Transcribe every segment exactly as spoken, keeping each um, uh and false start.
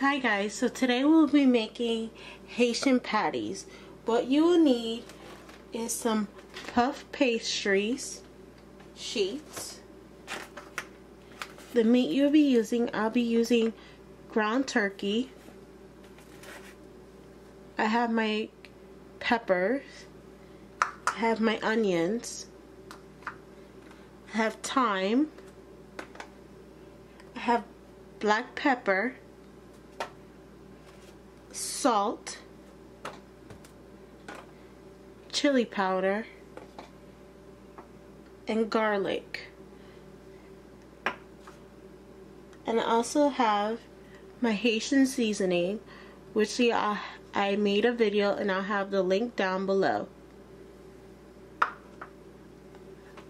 Hi guys, so today we'll be making Haitian patties. What you will need is some puff pastries sheets. The meat you'll be using, I'll be using ground turkey. I have my peppers, I have my onions, I have thyme, I have black pepper, salt, chili powder, and garlic. And I also have my Haitian seasoning, which I, I made a video and I'll have the link down below.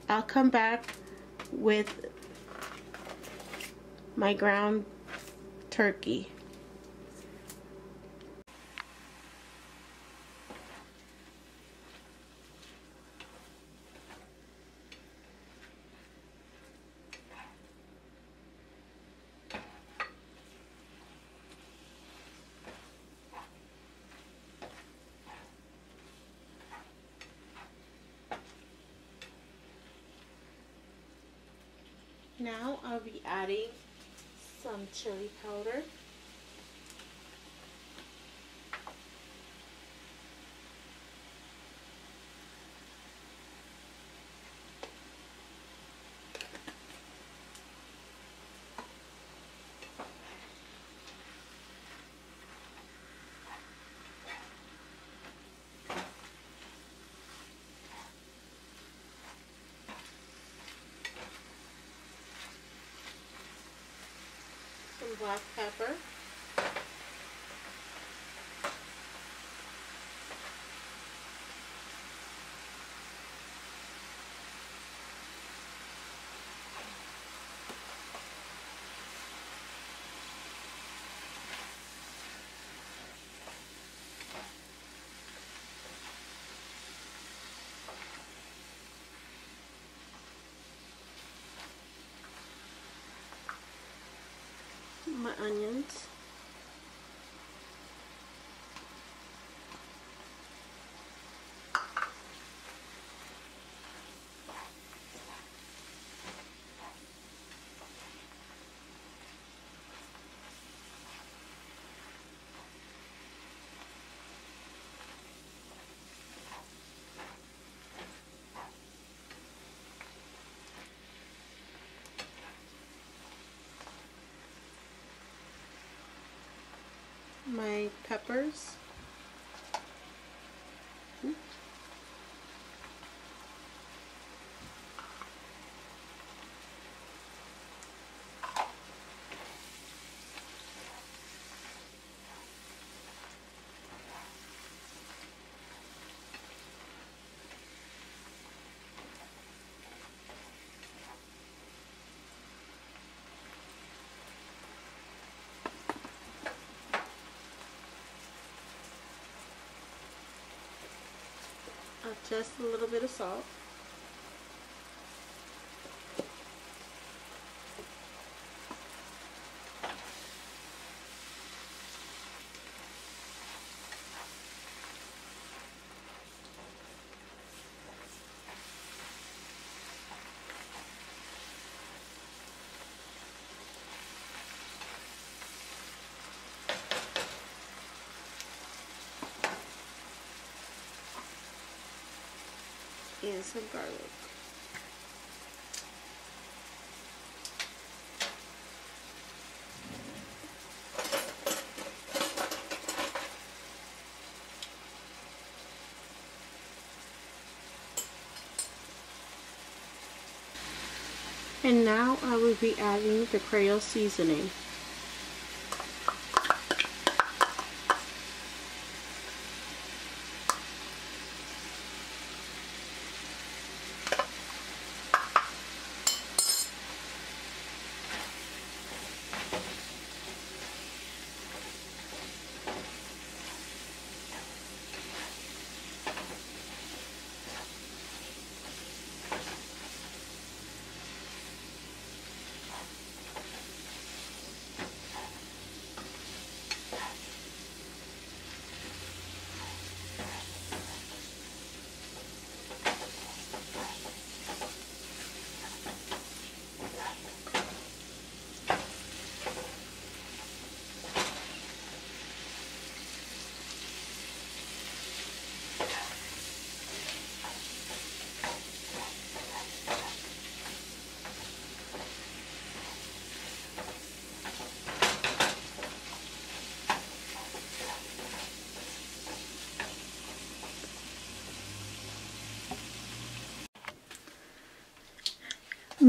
I'll come back with my ground turkey. Now I'll be adding some chili powder, black pepper, my onions, my peppers, just a little bit of salt, and some garlic. And now I will be adding the Creole seasoning.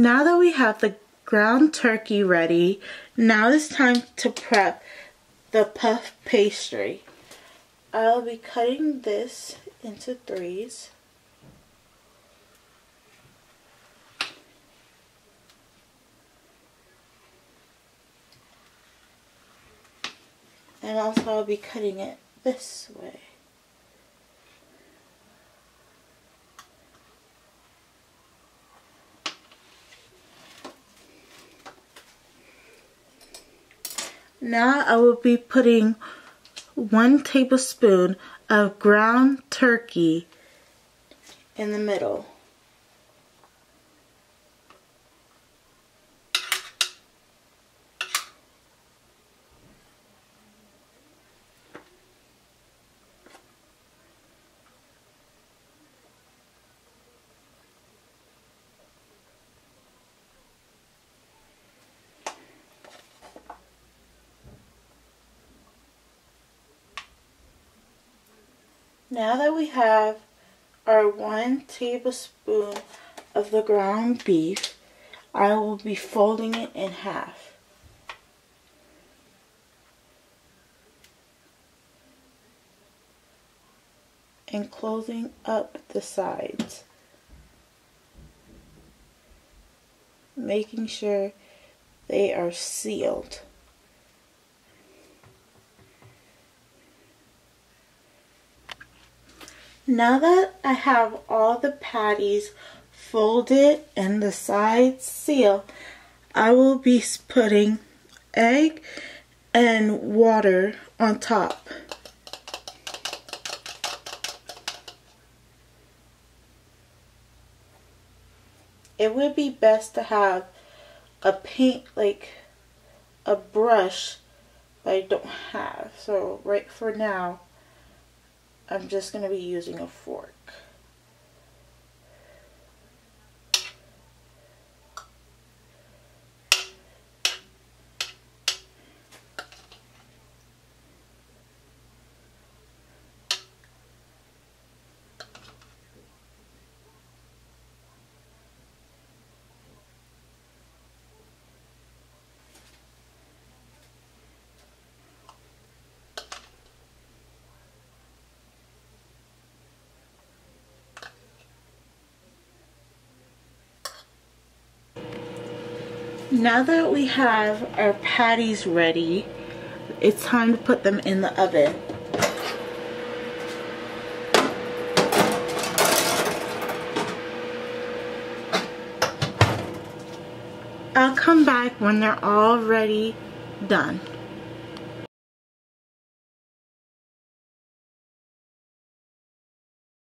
Now that we have the ground turkey ready, now it's time to prep the puff pastry. I'll be cutting this into threes. And also I'll be cutting it this way. Now I will be putting one tablespoon of ground turkey in the middle. Now that we have our one tablespoon of the ground beef, I will be folding it in half. And closing up the sides. Making sure they are sealed. Now that I have all the patties folded and the sides sealed, I will be putting egg and water on top. It would be best to have a paint, like a brush, that I don't have. So right for now, I'm just going to be using a fork. Now that we have our patties ready, it's time to put them in the oven. I'll come back when they're all ready, done.